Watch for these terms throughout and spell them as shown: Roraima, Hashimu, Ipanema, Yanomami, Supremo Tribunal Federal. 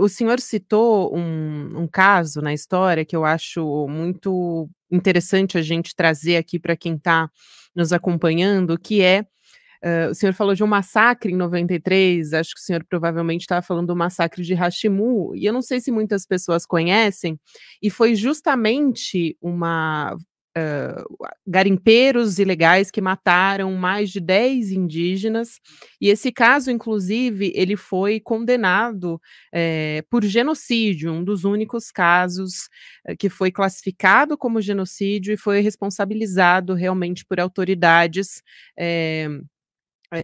O senhor citou um caso na história que eu acho muito interessante a gente trazer aqui para quem está nos acompanhando, que é, o senhor falou de um massacre em 93, acho que o senhor provavelmente estava falando do massacre de Hashimu, e eu não sei se muitas pessoas conhecem, e foi justamente garimpeiros ilegais que mataram mais de 10 indígenas, e esse caso, inclusive, ele foi condenado por genocídio, um dos únicos casos que foi classificado como genocídio e foi responsabilizado realmente por autoridades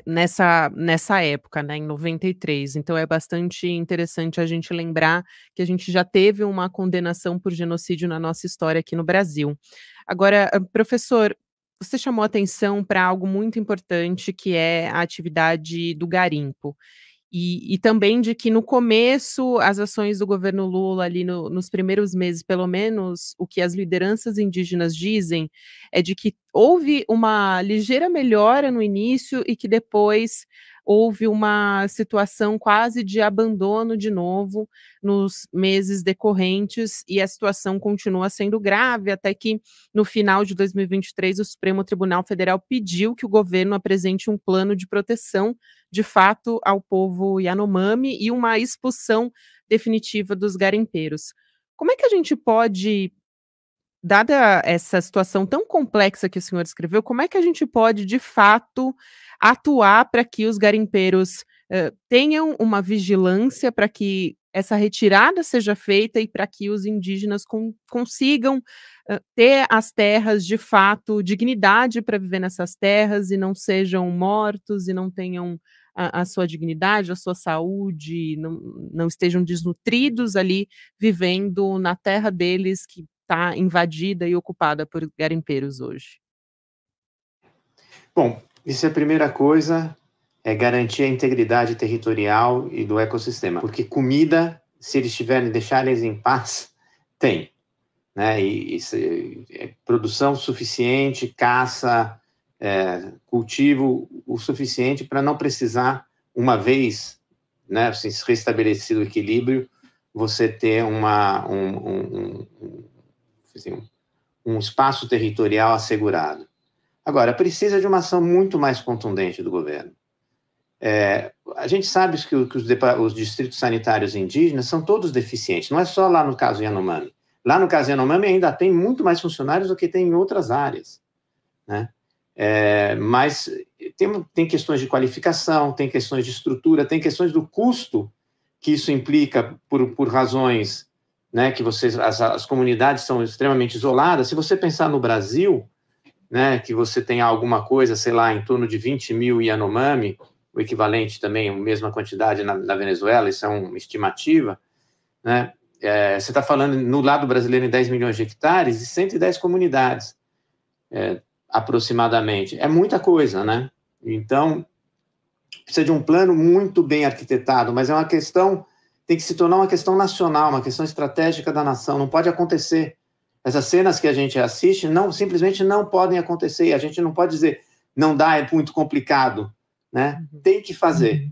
nessa época, né, em 93, então é bastante interessante a gente lembrar que a gente já teve uma condenação por genocídio na nossa história aqui no Brasil. Agora, professor, você chamou atenção para algo muito importante, que é a atividade do garimpo, e também de que no começo as ações do governo Lula, ali nos primeiros meses, pelo menos o que as lideranças indígenas dizem, é de que houve uma ligeira melhora no início e que depois houve uma situação quase de abandono de novo nos meses decorrentes, e a situação continua sendo grave, até que no final de 2023 o Supremo Tribunal Federal pediu que o governo apresente um plano de proteção de fato ao povo Yanomami e uma expulsão definitiva dos garimpeiros. Como é que a gente pode, dada essa situação tão complexa que o senhor descreveu, como é que a gente pode, de fato, atuar para que os garimpeiros tenham uma vigilância, para que essa retirada seja feita e para que os indígenas consigam ter as terras, de fato, dignidade para viver nessas terras e não sejam mortos e não tenham a sua dignidade, a sua saúde, não estejam desnutridos ali, vivendo na terra deles, que está invadida e ocupada por garimpeiros hoje? Bom, isso é a primeira coisa, é garantir a integridade territorial e do ecossistema, porque comida, se eles tiverem, deixar eles em paz, tem, né? E é produção suficiente, caça, cultivo o suficiente para não precisar, uma vez, né, se restabelecido o equilíbrio, você ter um espaço territorial assegurado. Agora, precisa de uma ação muito mais contundente do governo. A gente sabe que os distritos sanitários indígenas são todos deficientes, não é só lá no caso Yanomami. Lá no caso Yanomami ainda tem muito mais funcionários do que tem em outras áreas, né? Mas tem questões de qualificação, tem questões de estrutura, tem questões do custo que isso implica por razões, né, que as comunidades são extremamente isoladas. Se você pensar no Brasil, né, que você tem alguma coisa, sei lá, em torno de 20 mil Yanomami, o equivalente também, a mesma quantidade na Venezuela, isso é uma estimativa, né, você está falando no lado brasileiro em 10 milhões de hectares e 110 comunidades, aproximadamente. É muita coisa, né? Então, precisa de um plano muito bem arquitetado, mas é uma questão... tem que se tornar uma questão nacional, uma questão estratégica da nação. Não pode acontecer. Essas cenas que a gente assiste simplesmente não podem acontecer. E a gente não pode dizer, não dá, é muito complicado, né? Tem que fazer.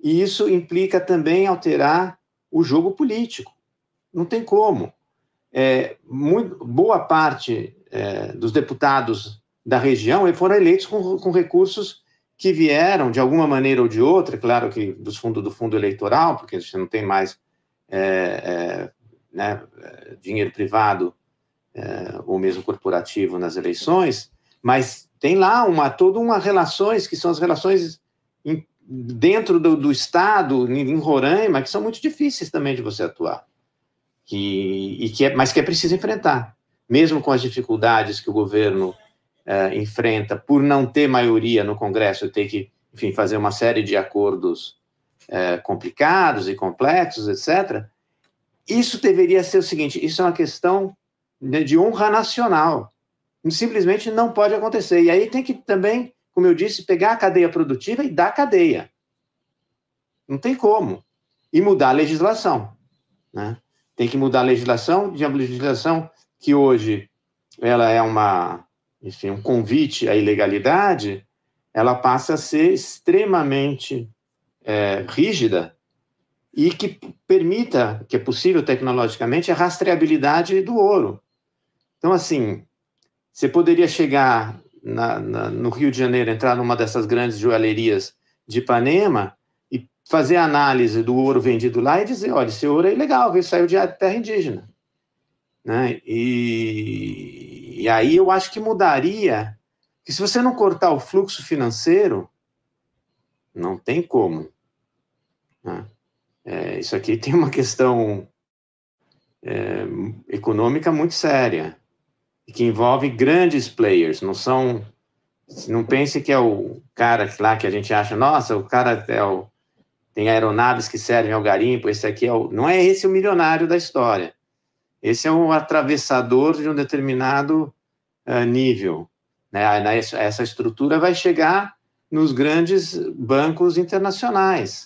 E isso implica também alterar o jogo político. Não tem como. Boa parte dos deputados da região foram eleitos com recursos que vieram, de alguma maneira ou de outra, claro que do fundo eleitoral, porque você não tem mais né, dinheiro privado ou mesmo corporativo nas eleições, mas tem lá toda uma relações, que são as relações dentro do Estado, em Roraima, que são muito difíceis também de você atuar, mas que é preciso enfrentar, mesmo com as dificuldades que o governo enfrenta por não ter maioria no Congresso, ter que, enfim, fazer uma série de acordos complicados e complexos, etc. Isso deveria ser o seguinte, isso é uma questão de honra nacional, simplesmente não pode acontecer. E aí tem que também, como eu disse, pegar a cadeia produtiva e dar cadeia, não tem como, e mudar a legislação, né? Tem que mudar a legislação, de uma legislação que hoje ela é enfim, um convite à ilegalidade, ela passa a ser extremamente rígida e que permita, que é possível tecnologicamente, a rastreabilidade do ouro. Então, assim, você poderia chegar no Rio de Janeiro, entrar numa dessas grandes joalherias de Ipanema e fazer a análise do ouro vendido lá e dizer, olha, esse ouro é ilegal, saiu de terra indígena. Né? E aí eu acho que mudaria, que se você não cortar o fluxo financeiro, não tem como. Né? Isso aqui tem uma questão econômica muito séria, que envolve grandes players, não são... Não pense que é o cara lá que a gente acha, nossa, o cara tem aeronaves que servem ao garimpo, esse aqui é o... Não é esse o milionário da história. Esse é um atravessador de um determinado nível. Né? Essa estrutura vai chegar nos grandes bancos internacionais.